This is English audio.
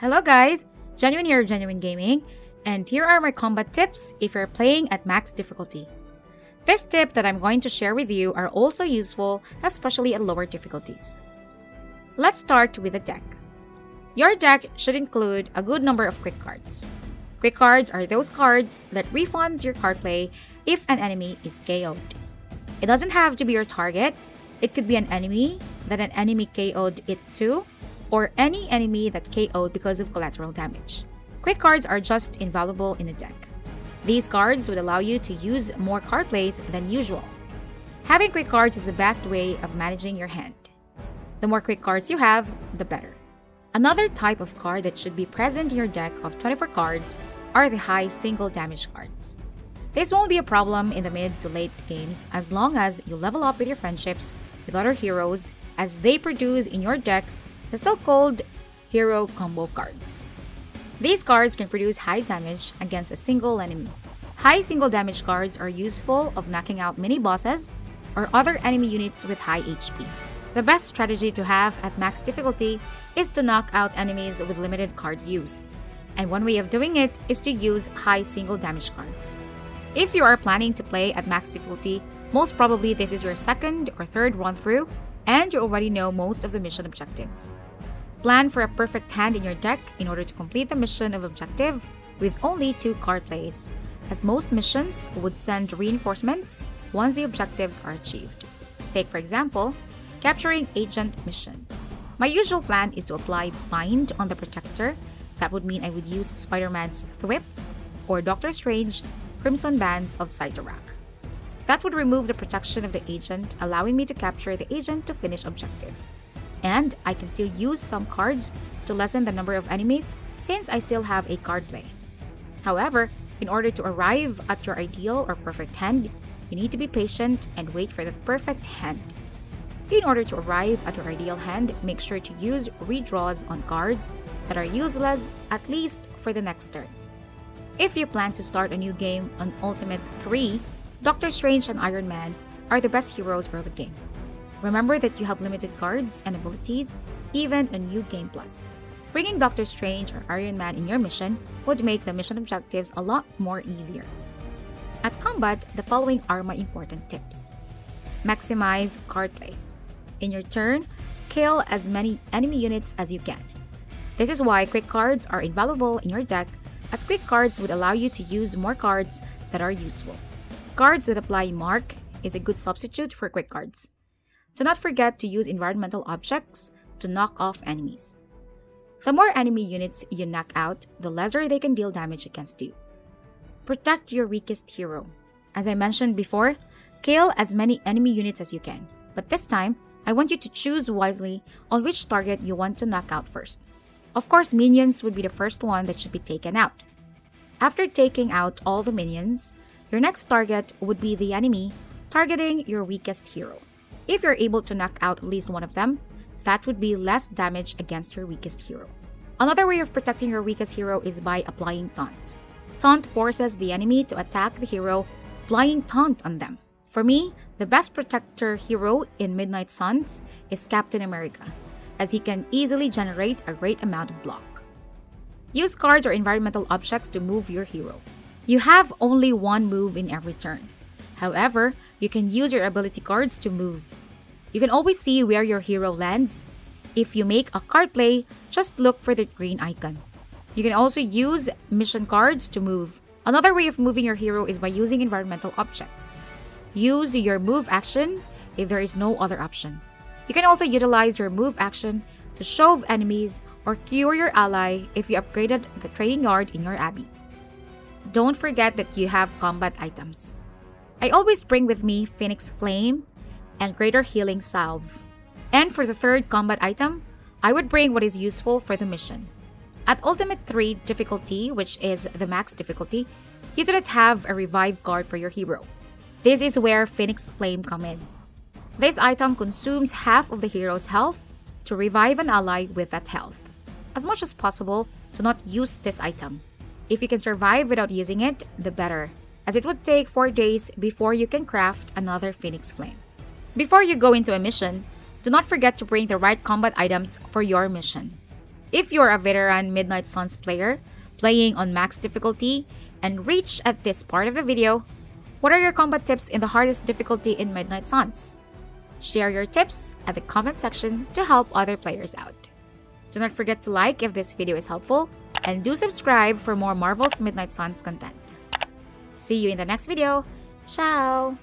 Hello guys, Genuine here, Genuine Gaming, and here are my combat tips if you're playing at max difficulty. This tip that I'm going to share with you are also useful, especially at lower difficulties. Let's start with a deck. Your deck should include a good number of quick cards. Quick cards are those cards that refunds your card play if an enemy is KO'd. It doesn't have to be your target. It could be an enemy that an enemy KO'd it to, or any enemy that KO'd because of collateral damage. Quick cards are just invaluable in a deck. These cards would allow you to use more card plays than usual. Having quick cards is the best way of managing your hand. The more quick cards you have, the better. Another type of card that should be present in your deck of 24 cards are the high single damage cards. This won't be a problem in the mid to late games as long as you level up with your friendships with other heroes as they produce in your deck the so-called hero combo cards. These cards can produce high damage against a single enemy. High single damage cards are useful of knocking out mini bosses or other enemy units with high HP. The best strategy to have at max difficulty is to knock out enemies with limited card use, and one way of doing it is to use high single damage cards. If you are planning to play at max difficulty, most probably this is your second or third run through and you already know most of the mission objectives. Plan for a perfect hand in your deck in order to complete the mission of objective with only 2 card plays, as most missions would send reinforcements once the objectives are achieved. Take for example, Capturing Agent mission. My usual plan is to apply Bind on the Protector. That would mean I would use Spider-Man's Thwip or Doctor Strange, Crimson Bands of Scytherac. That would remove the protection of the agent, allowing me to capture the agent to finish objective. And I can still use some cards to lessen the number of enemies since I still have a card play. However, in order to arrive at your ideal or perfect hand, you need to be patient and wait for the perfect hand. In order to arrive at your ideal hand, make sure to use redraws on cards that are useless at least for the next turn. If you plan to start a new game on Ultimate III, Doctor Strange and Iron Man are the best heroes for the game. Remember that you have limited cards and abilities, even a new game plus. Bringing Doctor Strange or Iron Man in your mission would make the mission objectives a lot more easier. At combat, the following are my important tips. Maximize card plays. In your turn, kill as many enemy units as you can. This is why quick cards are invaluable in your deck, as quick cards would allow you to use more cards that are useful. Cards that apply Mark is a good substitute for quick cards. Do not forget to use environmental objects to knock off enemies. The more enemy units you knock out, the lesser they can deal damage against you. Protect your weakest hero. As I mentioned before, kill as many enemy units as you can, but this time, I want you to choose wisely on which target you want to knock out first. Of course, minions would be the first one that should be taken out. After taking out all the minions, your next target would be the enemy targeting your weakest hero. If you're able to knock out at least one of them, that would be less damage against your weakest hero. Another way of protecting your weakest hero is by applying Taunt. Taunt forces the enemy to attack the hero, applying Taunt on them. For me, the best protector hero in Midnight Suns is Captain America, as he can easily generate a great amount of block. Use cards or environmental objects to move your hero. You have only one move in every turn. However, you can use your ability cards to move. You can always see where your hero lands. If you make a card play, just look for the green icon. You can also use mission cards to move. Another way of moving your hero is by using environmental objects. Use your move action if there is no other option. You can also utilize your move action to shove enemies or cure your ally if you upgraded the trading yard in your Abbey. Don't forget that you have combat items. I always bring with me Phoenix Flame and Greater Healing Salve. And for the third combat item, I would bring what is useful for the mission. At Ultimate 3 difficulty, which is the max difficulty, you do not have a revive card for your hero. This is where Phoenix Flame come in. This item consumes half of the hero's health to revive an ally with that health. As much as possible, do not use this item. If you can survive without using it, the better, as it would take 4 days before you can craft another Phoenix Flame. Before you go into a mission, do not forget to bring the right combat items for your mission. If you're a veteran Midnight Suns player playing on max difficulty and reach at this part of the video, what are your combat tips in the hardest difficulty in Midnight Suns? Share your tips at the comment section to help other players out. Do not forget to like if this video is helpful, and do subscribe for more Marvel's Midnight Suns content. See you in the next video. Ciao!